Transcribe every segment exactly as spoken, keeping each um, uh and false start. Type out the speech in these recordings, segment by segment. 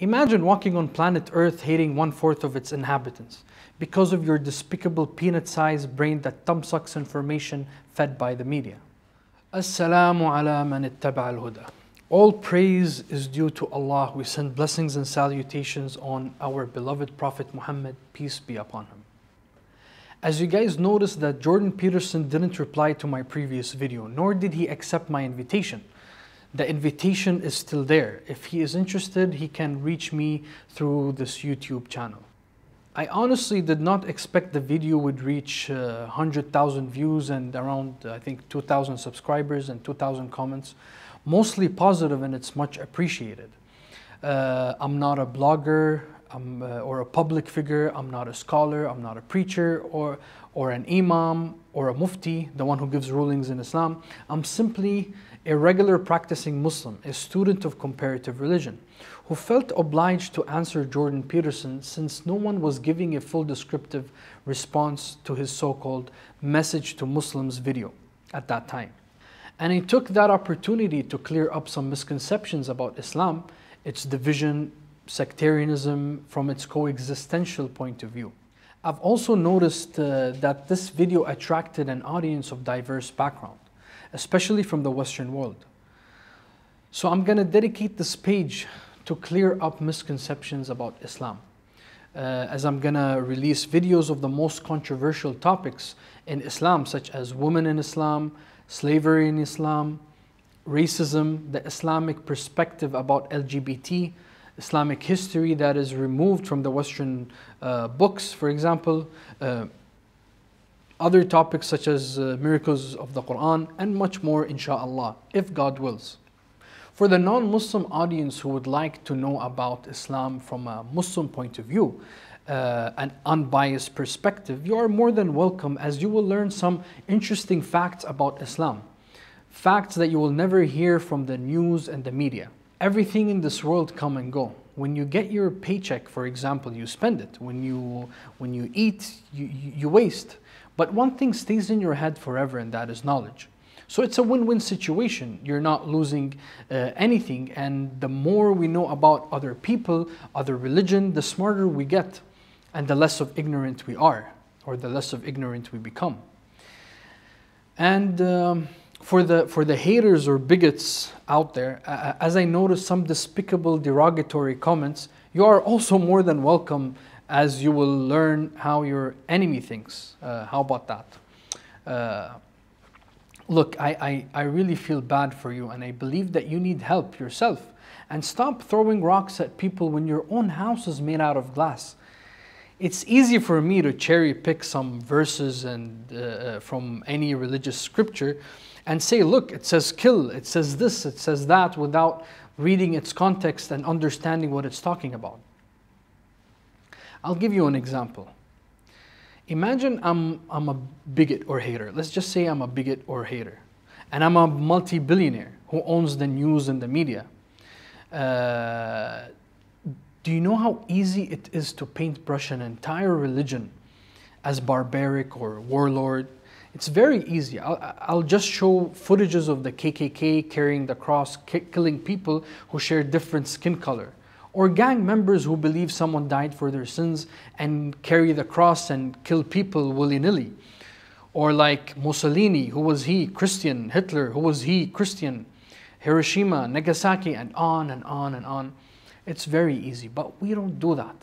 Imagine walking on planet Earth hating one-fourth of its inhabitants because of your despicable peanut-sized brain that thumbsucks information fed by the media. As-salamu ala man ittaba'a al-huda. All praise is due to Allah. We send blessings and salutations on our beloved Prophet Muhammad, peace be upon him. As you guys noticed that Jordan Peterson didn't reply to my previous video, nor did he accept my invitation. The invitation is still there. If he is interested, he can reach me through this YouTube channel. I honestly did not expect the video would reach uh, one hundred thousand views and around, uh, I think, two thousand subscribers and two thousand comments. Mostly positive, and it's much appreciated. Uh, I'm not a blogger I'm, uh, or a public figure. I'm not a scholar. I'm not a preacher or, or an imam or a mufti, the one who gives rulings in Islam. I'm simply a regular practicing Muslim, a student of comparative religion, who felt obliged to answer Jordan Peterson since no one was giving a full descriptive response to his so-called message to Muslims video at that time. And I took that opportunity to clear up some misconceptions about Islam, its division, sectarianism from its coexistential point of view. I've also noticed uh, that this video attracted an audience of diverse background, especially from the Western world. So I'm going to dedicate this page to clear up misconceptions about Islam, uh, as I'm going to release videos of the most controversial topics in Islam, such as women in Islam, slavery in Islam, racism, the Islamic perspective about L G B T, Islamic history that is removed from the Western uh, books, for example, uh, other topics such as uh, miracles of the Qur'an, and much more, inshallah, if God wills. For the non-Muslim audience who would like to know about Islam from a Muslim point of view, uh, an unbiased perspective, you are more than welcome, as you will learn some interesting facts about Islam, facts that you will never hear from the news and the media. Everything in this world come and go. When you get your paycheck, for example, you spend it. When you, when you eat, you, you waste. But one thing stays in your head forever, and that is knowledge. So it's a win-win situation. You're not losing uh, anything. And the more we know about other people, other religion, the smarter we get, and the less of ignorant we are, or the less of ignorant we become. And um, For the, for the haters or bigots out there, uh, as I noticed some despicable, derogatory comments, you are also more than welcome, as you will learn how your enemy thinks. Uh, how about that? Uh, look, I, I, I really feel bad for you, and I believe that you need help yourself. And stop throwing rocks at people when your own house is made out of glass. It's easy for me to cherry pick some verses and uh, from any religious scripture and say, look, it says kill, it says this, it says that, without reading its context and understanding what it's talking about. I'll give you an example. Imagine I'm, I'm a bigot or hater. Let's just say I'm a bigot or hater. And I'm a multi-billionaire who owns the news and the media. Uh, do you know how easy it is to paintbrush an entire religion as barbaric or warlord? It's very easy. I'll, I'll just show footages of the K K K carrying the cross, killing people who share different skin color, or gang members who believe someone died for their sins and carry the cross and kill people willy-nilly, or like Mussolini, who was he Christian, Hitler, who was he Christian, Hiroshima, Nagasaki, and on and on and on. It's very easy, but we don't do that.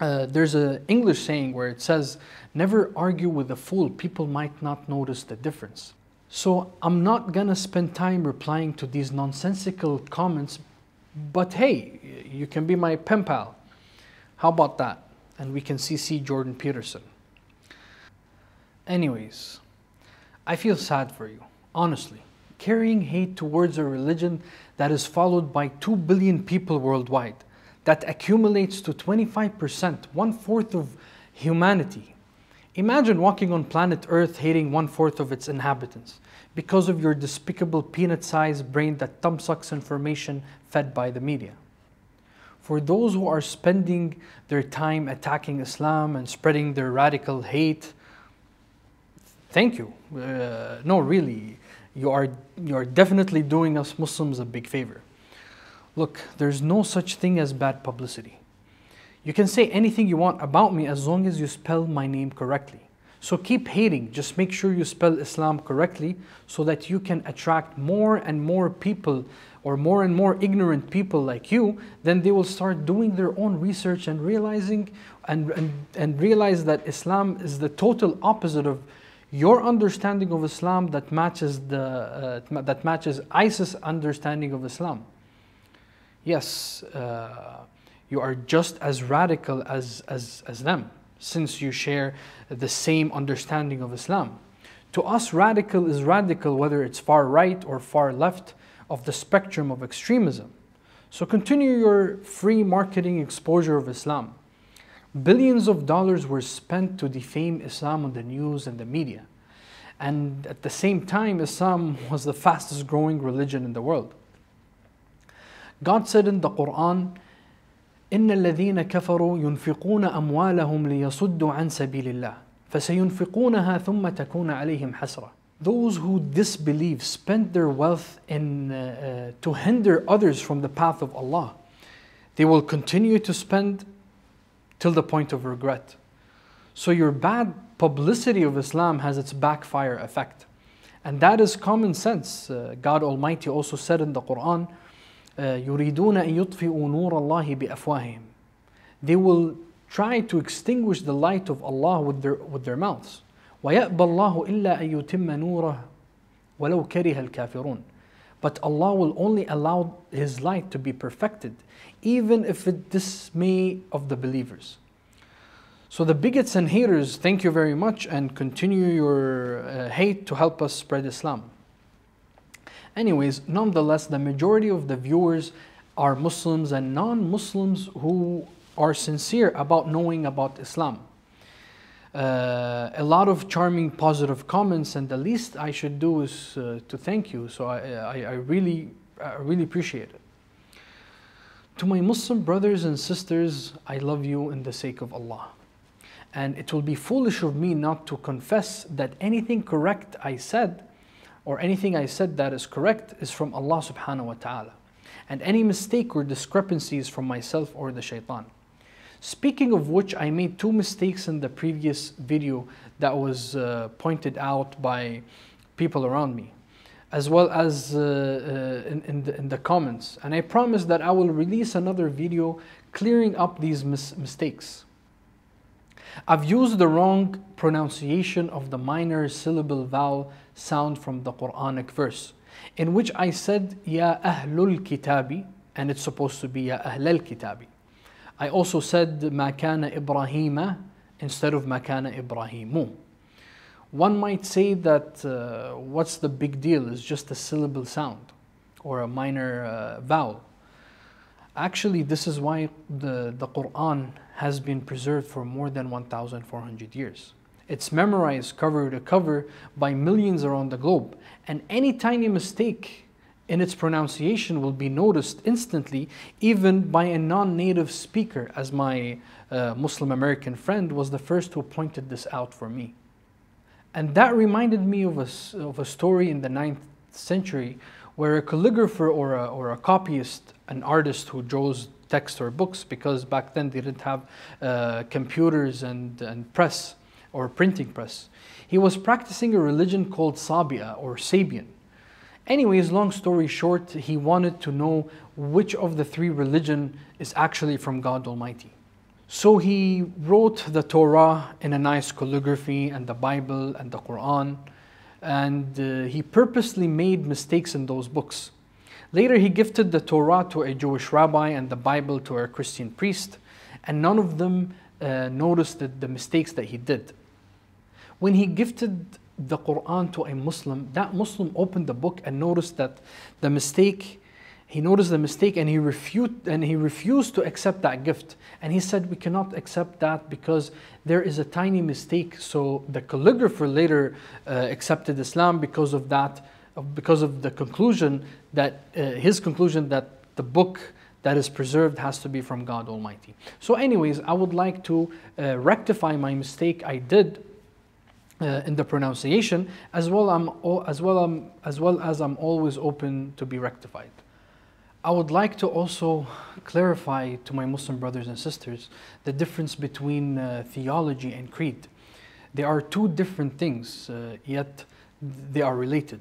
Uh, there's an English saying where it says, never argue with a fool, people might not notice the difference. So I'm not gonna spend time replying to these nonsensical comments, but hey, you can be my pen pal. How about that? And we can C C Jordan Peterson. Anyways, I feel sad for you, honestly. Carrying hate towards a religion that is followed by two billion people worldwide, that accumulates to twenty-five percent, one-fourth of humanity. Imagine walking on planet Earth hating one-fourth of its inhabitants because of your despicable peanut-sized brain that thumbsucks information fed by the media. For those who are spending their time attacking Islam and spreading their radical hate, thank you. Uh, no, really, you are, you are definitely doing us Muslims a big favor. Look, there's no such thing as bad publicity. You can say anything you want about me as long as you spell my name correctly. So keep hating, just make sure you spell Islam correctly so that you can attract more and more people or more and more ignorant people like you. Then they will start doing their own research and realizing and, and, and realize that Islam is the total opposite of your understanding of Islam that matches, the, uh, that matches ISIS understanding of Islam. Yes, uh, you are just as radical as, as, as them, since you share the same understanding of Islam. To us, radical is radical, whether it's far right or far left of the spectrum of extremism. So continue your free marketing exposure of Islam. Billions of dollars were spent to defame Islam on the news and the media. And at the same time, Islam was the fastest growing religion in the world. God said in the Quran, إن الذين كفروا ينفقون أموالهم ليصدوا عن سبيل الله فسينفقونها ثم تكون عليهم حسرة. Those who disbelieve spend their wealth in, uh, to hinder others from the path of Allah. They will continue to spend till the point of regret. So your bad publicity of Islam has its backfire effect. And that is common sense. Uh, God Almighty also said in the Quran, يريدون أن يطفئوا نور الله بأفواههم. They will try to extinguish the light of Allah with their, with their mouths. ويأبى الله إلا أن يتم نوره ولو كره الكافرون. But Allah will only allow His light to be perfected, even if it dismay of the believers. So the bigots and haters, thank you very much, and continue your uh, hate to help us spread Islam. Anyways, nonetheless, the majority of the viewers are Muslims and non-Muslims who are sincere about knowing about Islam. Uh, a lot of charming positive comments, and the least I should do is uh, to thank you. So I, I, I, really, I really appreciate it. To my Muslim brothers and sisters, I love you in the sake of Allah. And it will be foolish of me not to confess that anything correct I said or anything I said that is correct is from Allah subhanahu wa ta'ala. And any mistake or discrepancy is from myself or the shaitan. Speaking of which, I made two mistakes in the previous video that was uh, pointed out by people around me, as well as uh, uh, in, in, the, in the comments. And I promise that I will release another video clearing up these mis mistakes. I've used the wrong pronunciation of the minor syllable vowel sound from the Quranic verse, in which I said Ya Ahlul Kitabi, and it's supposed to be Ya Ahlal Kitabi. I also said Makana Ibrahima instead of Makana Ibrahimu. One might say that uh, what's the big deal, is just a syllable sound or a minor uh, vowel. Actually, this is why the, the Quran has been preserved for more than one thousand four hundred years. It's memorized cover to cover by millions around the globe, and any tiny mistake in its pronunciation will be noticed instantly, even by a non-native speaker, as my uh, Muslim American friend was the first who pointed this out for me. And that reminded me of a, of a story in the ninth century where a calligrapher or a, or a copyist, an artist who draws text or books, because back then they didn't have uh, computers and, and press or printing press. He was practicing a religion called Sabia or Sabian. Anyways, long story short, he wanted to know which of the three religion is actually from God Almighty. So he wrote the Torah in a nice calligraphy and the Bible and the Quran, and uh, he purposely made mistakes in those books. Later, he gifted the Torah to a Jewish rabbi and the Bible to a Christian priest, and none of them uh, noticed that the mistakes that he did. When he gifted the Quran to a Muslim, that Muslim opened the book and noticed that the mistake, he noticed the mistake and he, refute, and he refused to accept that gift. And he said, we cannot accept that because there is a tiny mistake. So the calligrapher later uh, accepted Islam because of that, because of the conclusion that uh, his conclusion that the book that is preserved has to be from God Almighty. So anyways, I would like to uh, rectify my mistake I did uh, in the pronunciation, as well, I'm, as, well I'm, as well as I'm always open to be rectified. I would like to also clarify to my Muslim brothers and sisters the difference between uh, theology and creed. They are two different things, uh, yet they are related.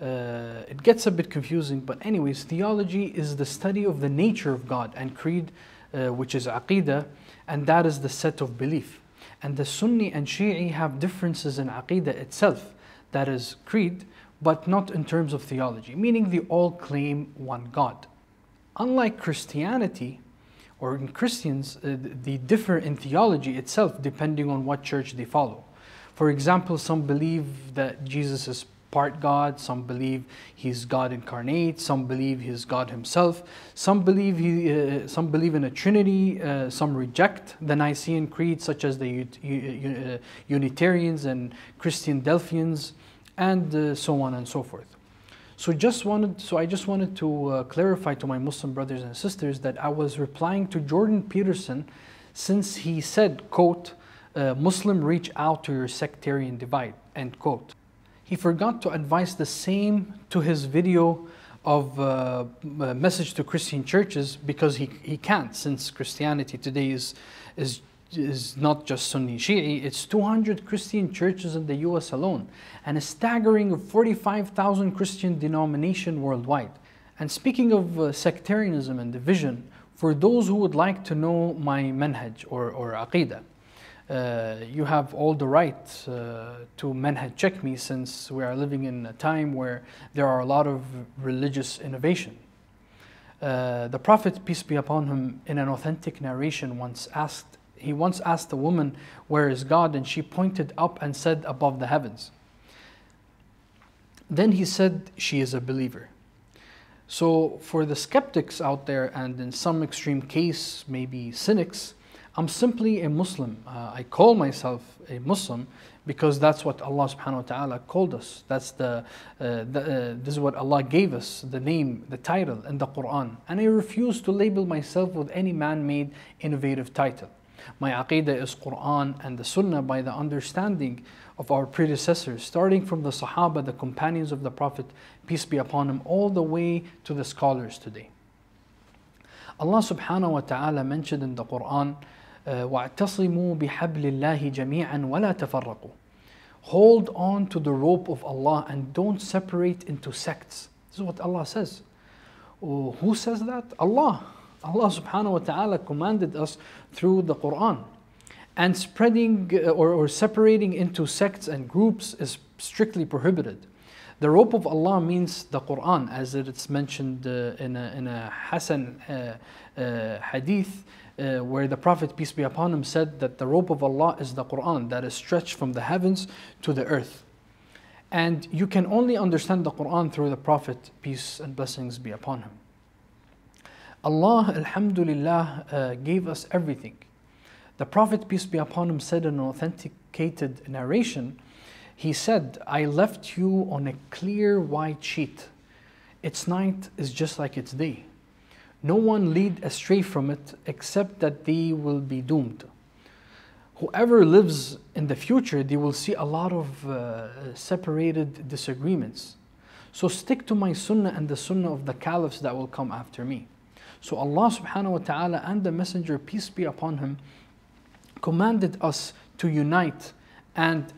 Uh, it gets a bit confusing, but anyways, theology is the study of the nature of God, and creed, uh, which is aqidah, and that is the set of belief. And the Sunni and Shi'i have differences in aqidah itself, that is creed, but not in terms of theology, meaning they all claim one God. Unlike Christianity, or in Christians, uh, they differ in theology itself depending on what church they follow. For example, some believe that Jesus is part God, some believe he's God incarnate, some believe he's God himself, some believe, he, uh, some believe in a Trinity, uh, some reject the Nicene Creed, such as the uh, Unitarians and Christian Delphians, and uh, so on and so forth. So just wanted, so I just wanted to uh, clarify to my Muslim brothers and sisters that I was replying to Jordan Peterson since he said, quote, uh, Muslim reach out to your sectarian divide, end quote. He forgot to advise the same to his video of uh, a message to Christian churches, because he, he can't, since Christianity today is, is is not just Sunni Shi'i, it's two hundred Christian churches in the U S alone, and a staggering of forty-five thousand Christian denominations worldwide. And speaking of uh, sectarianism and division, for those who would like to know my manhaj or, or aqidah, uh, you have all the right uh, to manhaj check me, since we are living in a time where there are a lot of religious innovation. Uh, the Prophet, peace be upon him, in an authentic narration once asked, He once asked a woman, where is God? And she pointed up and said, above the heavens. Then he said, she is a believer. So for the skeptics out there, and in some extreme case, maybe cynics, I'm simply a Muslim. Uh, I call myself a Muslim because that's what Allah subhanahu wa ta'ala called us. That's the, uh, the uh, this is what Allah gave us, the name, the title in the Qur'an. And I refuse to label myself with any man-made innovative title. My aqidah is Qur'an and the Sunnah, by the understanding of our predecessors, starting from the Sahaba, the companions of the Prophet, peace be upon him, all the way to the scholars today. Allah subhanahu wa ta'ala mentioned in the Qur'an, وَاعْتَصِمُوا بِحَبْلِ اللَّهِ جَمِيعًا وَلَا تَفَرَّقُوا. Hold on to the rope of Allah and don't separate into sects. This is what Allah says. Oh, who says that? Allah. Allah subhanahu wa ta'ala commanded us through the Qur'an. And spreading or, or separating into sects and groups is strictly prohibited. The rope of Allah means the Qur'an, as it's mentioned uh, in a, in a Hasan uh, uh, hadith, uh, where the Prophet, peace be upon him, said that the rope of Allah is the Qur'an that is stretched from the heavens to the earth. And you can only understand the Qur'an through the Prophet, peace and blessings be upon him. Allah, alhamdulillah, uh, gave us everything. The Prophet, peace be upon him, said in an authenticated narration, he said, I left you on a clear white sheet. Its night is just like its day. No one lead astray from it except that they will be doomed. Whoever lives in the future, they will see a lot of uh, separated disagreements. So stick to my sunnah and the sunnah of the caliphs that will come after me. So Allah subhanahu wa ta'ala and the Messenger, peace be upon him, commanded us to unite and,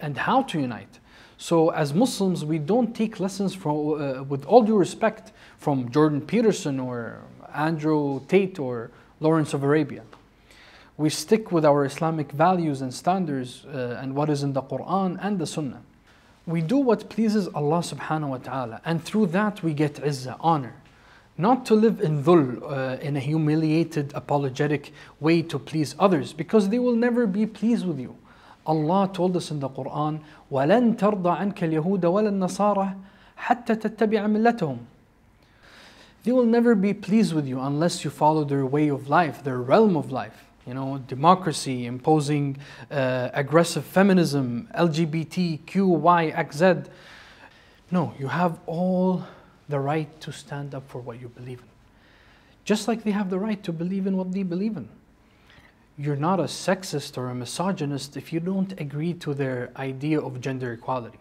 and how to unite. So as Muslims, we don't take lessons from, uh, with all due respect, from Jordan Peterson or Andrew Tate or Lawrence of Arabia. We stick with our Islamic values and standards uh, and what is in the Qur'an and the Sunnah. We do what pleases Allah subhanahu wa ta'ala, and through that we get izzah, honor. Not to live in dhul, uh, in a humiliated, apologetic way to please others, because they will never be pleased with you. Allah told us in the Qur'an, وَلَن تَرْضَ عَنْكَ الْيَهُودَ وَلَا النَّصَارَى حَتَّى تَتَّبِعَ مِلَّتَهُمْ. They will never be pleased with you unless you follow their way of life, their realm of life. You know, democracy, imposing uh, aggressive feminism, L G B T Q Y X Z. No, you have all the right to stand up for what you believe in. Just like they have the right to believe in what they believe in. You're not a sexist or a misogynist if you don't agree to their idea of gender equality.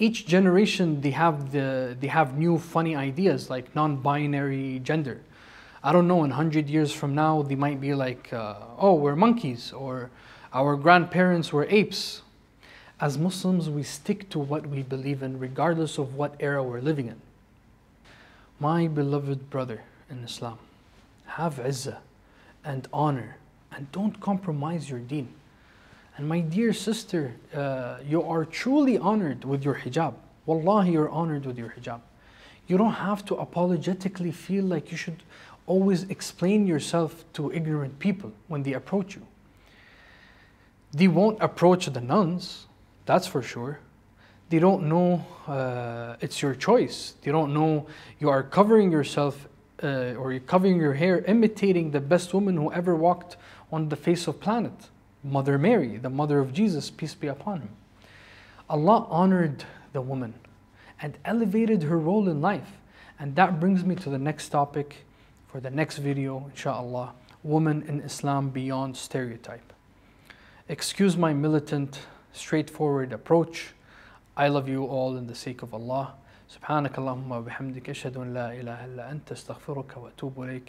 each generation they have the they have new funny ideas like non-binary gender. I don't know, in a hundred years from now they might be like, uh, oh, we're monkeys, or our grandparents were apes. As Muslims, we stick to what we believe in regardless of what era we're living in. My beloved brother in Islam, have izzah and honor, and don't compromise your deen. And my dear sister, uh, you are truly honored with your hijab. Wallahi, you're honored with your hijab. You don't have to apologetically feel like you should always explain yourself to ignorant people when they approach you. They won't approach the nuns, that's for sure. They don't know uh, it's your choice. They don't know you are covering yourself uh, or you're covering your hair, imitating the best woman who ever walked on the face of planet, Mother Mary, the mother of Jesus, peace be upon him. Allah honored the woman and elevated her role in life. And that brings me to the next topic for the next video, inshaAllah, women in Islam beyond stereotype. Excuse my militant, straightforward approach. I love you all in the sake of Allah. Subhanakallahumma wa bihamdika ashhadu an la ilaha illa anta astaghfiruka wa atubu ilaik.